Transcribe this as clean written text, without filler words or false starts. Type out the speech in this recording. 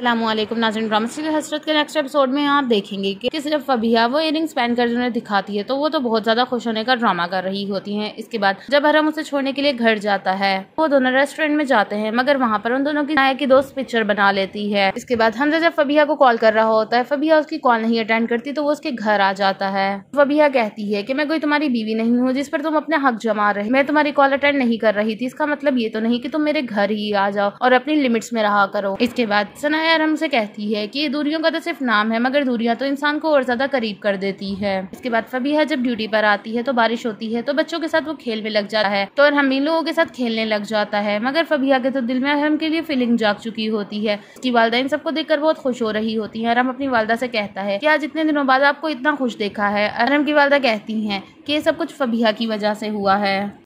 अस्सलामुअलैकुम नाज़रीन, drama serial हसरत के नेक्स्ट एपिसोड में आप देखेंगे कि सिर्फ फबिया वो इयरिंग्स पहन कर उन्हें दिखाती है तो वो तो बहुत ज्यादा खुश होने का ड्रामा कर रही होती हैं। इसके बाद जब हरम उसे छोड़ने के लिए घर जाता है, वो दोनों रेस्टोरेंट में जाते हैं मगर वहाँ पर उन दोनों की नाया की दोस्त पिक्चर बना लेती है। इसके बाद हमजा जब फबिया को कॉल कर रहा होता है, फबिया उसकी कॉल नहीं अटेंड करती तो वो उसके घर आ जाता है। फबिया कहती है की मैं कोई तुम्हारी बीवी नहीं हूँ जिस पर तुम अपने हक जमा रहे, मैं तुम्हारी कॉल अटेंड नहीं कर रही थी, इसका मतलब ये तो नहीं की तुम मेरे घर ही आ जाओ और अपनी लिमिट्स में रहा करो। इसके बाद सना अरहम से कहती है कि दूरियों का तो सिर्फ नाम है मगर दूरियां तो इंसान को और ज्यादा करीब कर देती है। इसके बाद फबिया जब ड्यूटी पर आती है तो बारिश होती है तो बच्चों के साथ वो खेल में लग जाता है तो अरहम इन लोगों के साथ खेलने लग जाता है मगर फबिया के तो दिल में अरहम के लिए फीलिंग जाग चुकी होती है। उसकी वालदा इन सबको देखकर बहुत खुश हो रही होती है। अरहम अपनी वालदा से कहता है कि आज इतने दिनों बाद आपको इतना खुश देखा है। अरहम की वालदा कहती है कि ये सब कुछ फबिया की वजह से हुआ है।